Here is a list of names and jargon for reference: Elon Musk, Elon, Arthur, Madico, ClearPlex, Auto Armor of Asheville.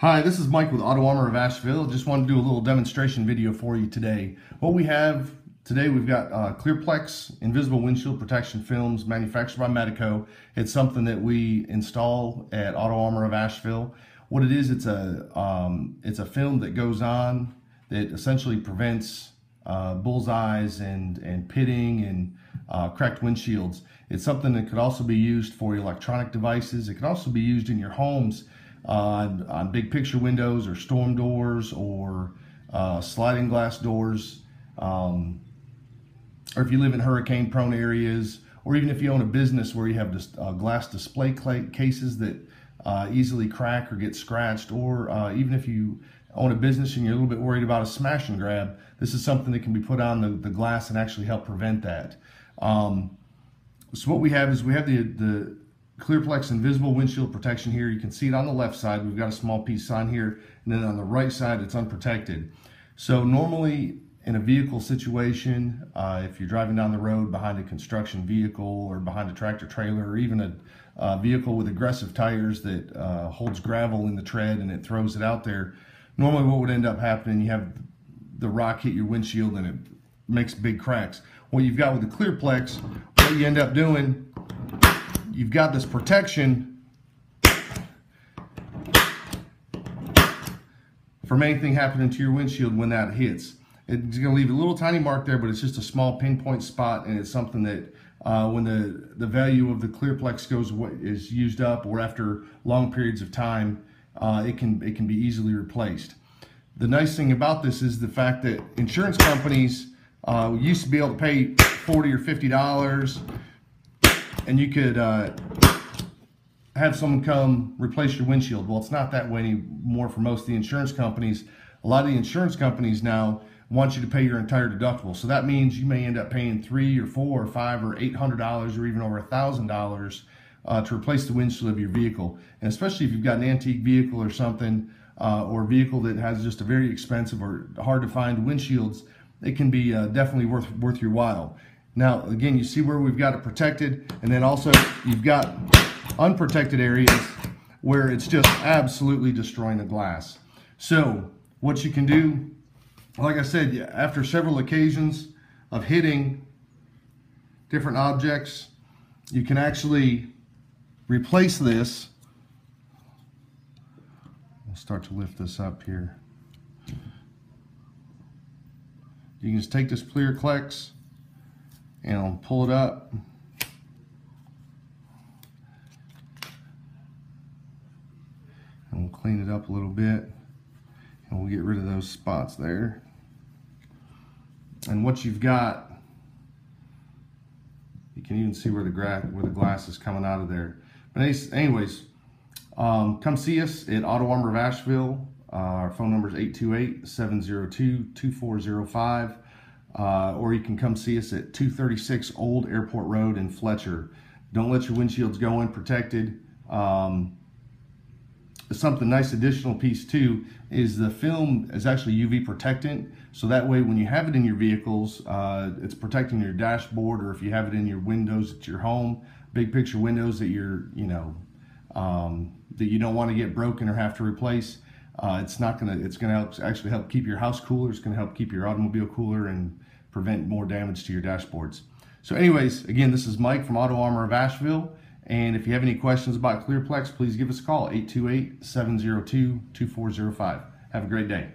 Hi, this is Mike with Auto Armor of Asheville. Just wanted to do a little demonstration video for you today. What we have today, we've got ClearPlex invisible windshield protection films manufactured by Madico. It's something that we install at Auto Armor of Asheville. What it is, it's a film that goes on that essentially prevents bullseyes and pitting and cracked windshields. It's something that could also be used for electronic devices. It could also be used in your homes. On big picture windows or storm doors or sliding glass doors, or if you live in hurricane prone areas, or even if you own a business where you have just glass display cases that easily crack or get scratched, or even if you own a business and you're a little bit worried about a smash and grab, this is something that can be put on the glass and actually help prevent that. So what we have is we have the ClearPlex invisible windshield protection here. You can see it on the left side. We've got a small piece on here, and then on the right side it's unprotected. So normally in a vehicle situation, if you're driving down the road behind a construction vehicle or behind a tractor trailer or even a vehicle with aggressive tires that holds gravel in the tread and it throws it out there, normally what would end up happening, you have the rock hit your windshield and it makes big cracks. What you've got with the ClearPlex, what you end up doing, you've got this protection from anything happening to your windshield when that hits. It's going to leave a little tiny mark there, but it's just a small pinpoint spot, and it's something that when the value of the ClearPlex goes away, is used up, or after long periods of time, it can be easily replaced. The nice thing about this is the fact that insurance companies used to be able to pay $40 or $50. And you could have someone come replace your windshield. Well, it's not that way anymore for most of the insurance companies. A lot of the insurance companies now want you to pay your entire deductible. So that means you may end up paying $300 or $400 or $500 or $800 or even over $1,000 to replace the windshield of your vehicle. And especially if you've got an antique vehicle or something, or a vehicle that has just a very expensive or hard to find windshields, it can be definitely worth your while. Now, again, you see where we've got it protected, and then also you've got unprotected areas where it's just absolutely destroying the glass. So what you can do, like I said, after several occasions of hitting different objects, you can actually replace this. I'll start to lift this up here. You can just take this ClearPlex and I'll pull it up. And we'll clean it up a little bit. And we'll get rid of those spots there. And what you've got, you can even see where the glass is coming out of there. But anyways, come see us at Auto Armor of Asheville. Our phone number is 828-702-2405. Or you can come see us at 236 Old Airport Road in Fletcher. Don't let your windshields go unprotected. Something nice additional piece too is the film is actually UV protectant. So that way when you have it in your vehicles, it's protecting your dashboard, or if you have it in your windows at your home, big picture windows that that you don't want to get broken or have to replace. It's gonna actually help keep your house cooler. It's gonna help keep your automobile cooler and prevent more damage to your dashboards. So anyways, again, this is Mike from Auto Armor of Asheville. And if you have any questions about ClearPlex, please give us a call, 828-702-2405. Have a great day.